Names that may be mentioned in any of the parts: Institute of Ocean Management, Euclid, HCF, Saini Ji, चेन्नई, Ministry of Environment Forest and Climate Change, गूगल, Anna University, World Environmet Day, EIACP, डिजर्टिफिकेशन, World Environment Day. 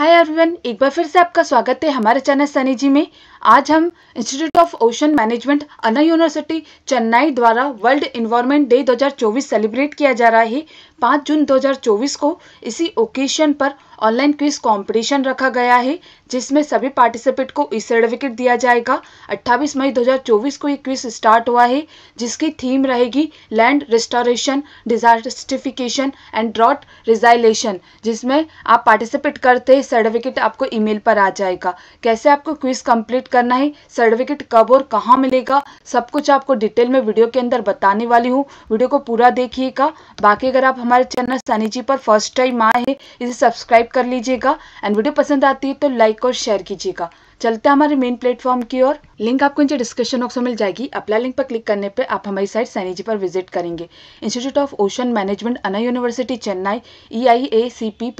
Hi everyone, एक बार फिर से आपका स्वागत है हमारे चैनल सैनी जी में। आज हम institute of ocean management Anna university चेन्नई द्वारा वर्ल्ड एनवायरनमेंट डे 2024 सेलिब्रेट किया जा रहा है। 5 जून 2024 को इसी ओकेशन पर ऑनलाइन क्विज कंपटीशन रखा गया है, जिसमें सभी पार्टिसिपेट को ई सर्टिफिकेट दिया जाएगा। 28 मई 2024 को ये क्विज स्टार्ट हुआ है, जिसकी थीम रहेगी land restoration, desertification and drought resilience, जिसमें आप पार्टिसिपेट करते हैं। सर्टिफिकेट आपको ईमेल पर आ जाएगा। कैसे आपको क्विज कंप्लीट करना है, सर्टिफिकेट कब और कहाँ मिलेगा, सब कुछ आपको डिटेल में वीडियो के अंदर बताने वाली हूँ। वीडियो को पूरा देखिएगा। बाकी अगर आप हमारे चैनल सैनी जी पर फर्स्ट टाइम आए हैं, इसे सब्सक्राइब कर लीजिएगा एंड वीडियो पसंद आती है तो लाइक और शेयर कीजिएगा। चलते हैं हमारे मेन प्लेटफॉर्म की ओर। लिंक आपको नीचे डिस्क्रिप्शन बॉक्स में मिल जाएगी। अप्लाई लिंक पर क्लिक करने पे आप हमारी साइट सैनी जी पर विजिट करेंगे। Institute of ocean management Anna university चेन्नई EIACP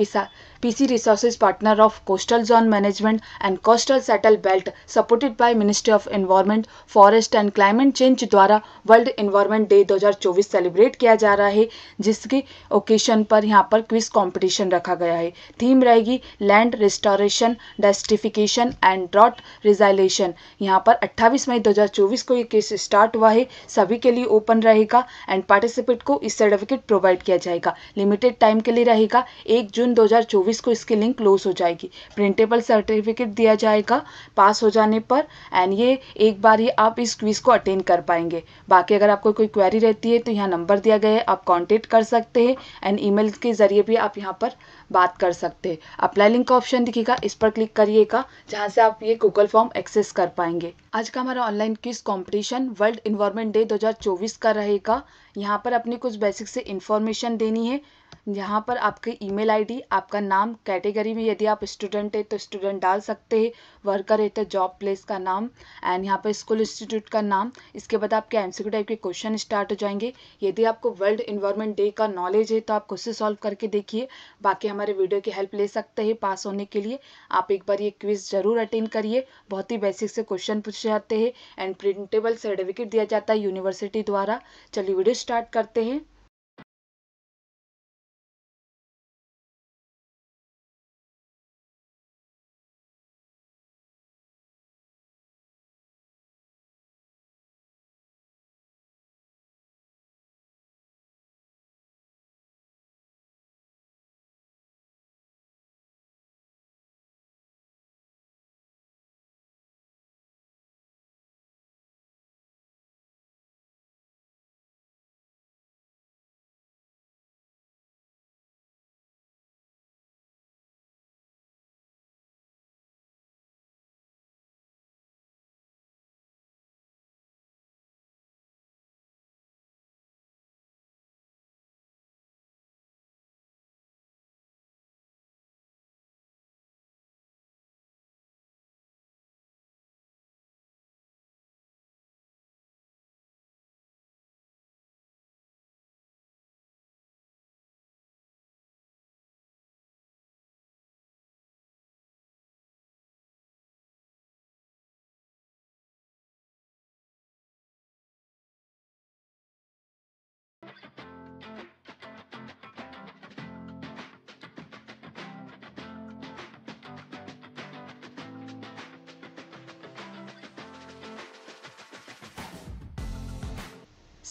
PC resources partner of coastal zone management and coastal shelter belt supported by ministry of environment forest and climate change द्वारा world environment day 2024 celebrate किया जा रहा है, जिसके occasion पर यहाँ पर quiz competition रखा गया है। थीम रहेगी land restoration, डिजर्टिफिकेशन and drought resilience. यहाँ पर 28 मई 2024 को ये केस स्टार्ट हुआ है, सभी के लिए ओपन रहेगा एंड पार्टिसिपेट को इस सर्टिफिकेट प्रोवाइड किया जाएगा। लिमिटेड टाइम के लिए रहेगा। 1 जून 2024 को इसकी लिंक क्लोज हो जाएगी। प्रिंटेबल सर्टिफिकेट दिया जाएगा पास हो जाने पर एंड ये एक बार ही आप इस क्विज को अटेंड कर पाएंगे। बाकी अगर आपको कोई क्वेरी रहती है तो यहाँ नंबर दिया गया है, आप कॉन्टेक्ट कर सकते हैं एंड ईमेल के जरिए भी आप यहाँ पर बात कर सकते हैं। अप्लाई लिंक का ऑप्शन दिखेगा, इस पर क्लिक करिएगा, जहाँ से आप ये गूगल फॉर्म एक्सेस कर पाएंगे। आज का हमारा online quiz competition world environment day 2024 का रहेगा। यहाँ पर अपनी कुछ बेसिक से इन्फॉर्मेशन देनी है। यहाँ पर आपकी ईमेल आईडी, आपका नाम, कैटेगरी में यदि आप स्टूडेंट है तो स्टूडेंट डाल सकते हैं, वर्कर है तो जॉब प्लेस का नाम एंड यहाँ पर स्कूल इंस्टीट्यूट का नाम। इसके बाद आपके एमसीक्यू टाइप के क्वेश्चन स्टार्ट हो जाएंगे। यदि आपको वर्ल्ड एनवायरनमेंट डे का नॉलेज है तो आप खुद से सॉल्व करके देखिए। बाकी हमारे वीडियो की हेल्प ले सकते हैं। पास होने के लिए आप एक बार ये क्विज जरूर अटेंड करिए। बहुत ही बेसिक से क्वेश्चन पूछे जाते हैं एंड प्रिंटेबल सर्टिफिकेट दिया जाता है यूनिवर्सिटी द्वारा। चलिए वीडियो स्टार्ट करते हैं।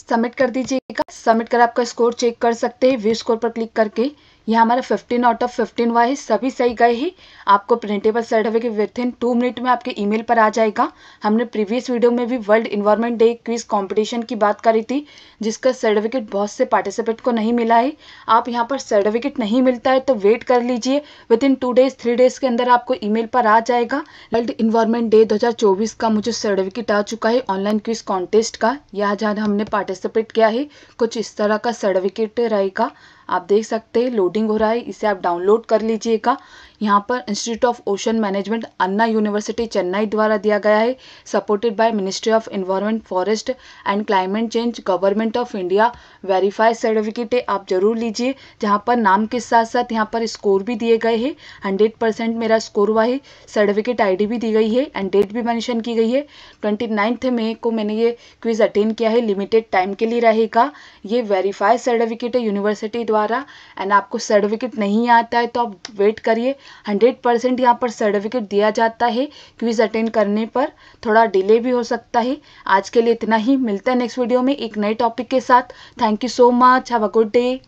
सबमिट कर दीजिएगा। सबमिट कर आपका स्कोर चेक कर सकते हैं व्यू स्कोर पर क्लिक करके। यह हमारा 15 आउट ऑफ 15 हुआ है, सभी सही गए हैं। आपको प्रिंटेबल सर्टिफिकेट विथिन 2 मिनट में आपके ईमेल पर आ जाएगा। हमने प्रीवियस वीडियो में भी world environment day quiz competition की बात करी थी, जिसका सर्टिफिकेट बहुत से पार्टिसिपेट को नहीं मिला है। आप यहाँ पर सर्टिफिकेट नहीं मिलता है तो वेट कर लीजिए, विदिन 2 डेज 3 डेज के अंदर आपको ईमेल पर आ जाएगा। वर्ल्ड एनवायरनमेंट डे 2024 का मुझे सर्टिफिकेट आ चुका है ऑनलाइन क्विज कॉन्टेस्ट का। यहाँ जहाँ हमने पार्टिसिपेट किया है कुछ इस तरह का सर्टिफिकेट रहेगा। आप देख सकते हैं लोडिंग हो रहा है, इसे आप डाउनलोड कर लीजिएगा। यहाँ पर institute of ocean management Anna university चेन्नई द्वारा दिया गया है, supported by ministry of environment forest and climate change government of India. Verified certificate है, आप जरूर लीजिए। जहाँ पर नाम के साथ साथ यहाँ पर स्कोर भी दिए गए हैं। 100% मेरा स्कोर हुआ है। सर्टिफिकेट ID भी दी गई है एंड डेट भी मैंशन की गई है। 29 मई को मैंने ये क्विज अटेंड किया है। लिमिटेड टाइम के लिए रहेगा। ये वेरीफाइड सर्टिफिकेट है यूनिवर्सिटी द्वारा एंड आपको सर्टिफिकेट नहीं आता है तो आप वेट करिए। 100% यहाँ पर सर्टिफिकेट दिया जाता है। क्विज अटेंड करने पर थोड़ा डिले भी हो सकता है। आज के लिए इतना ही, मिलता है नेक्स्ट वीडियो में एक नए टॉपिक के साथ। Thank you so much, have a good day.